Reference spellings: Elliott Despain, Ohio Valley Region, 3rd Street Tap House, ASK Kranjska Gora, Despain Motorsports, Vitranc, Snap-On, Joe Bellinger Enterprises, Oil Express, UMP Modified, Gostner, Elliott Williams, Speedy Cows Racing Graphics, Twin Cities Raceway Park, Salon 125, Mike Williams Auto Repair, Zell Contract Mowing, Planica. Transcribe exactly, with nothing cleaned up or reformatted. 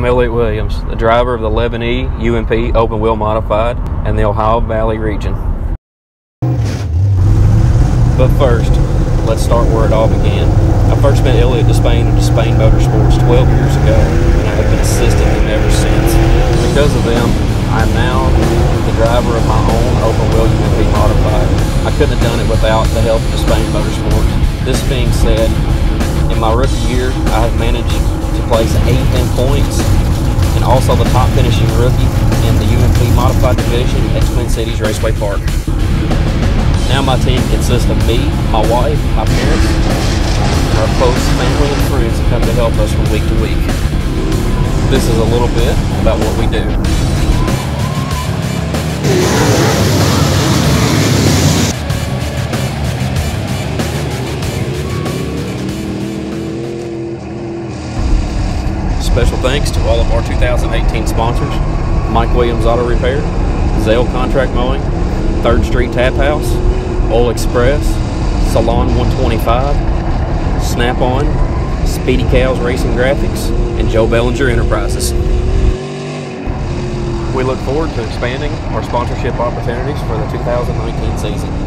I'm Elliott Williams, the driver of the eleven E U M P Open Wheel Modified and the Ohio Valley Region. But first, let's start where it all began. I first met Elliott Despain of Despain Motorsports twelve years ago, and I have been assisting him ever since. Because of them, I am now the driver of my own Open Wheel U M P Modified. I couldn't have done it without the help of Despain Motorsports. This being said, in my rookie year, I have managed to place eighth in points and also the top finishing rookie in the U M P Modified Division at Twin Cities Raceway Park. Now my team consists of me, my wife, my parents, and our close family and friends that come to help us from week to week. This is a little bit about what we do. Special thanks to all of our two thousand eighteen sponsors, Mike Williams Auto Repair, Zell Contract Mowing, third Street Tap House, Oil Express, Salon one twenty-five, Snap-On, Speedy Cows Racing Graphics, and Joe Bellinger Enterprises. We look forward to expanding our sponsorship opportunities for the two thousand nineteen season.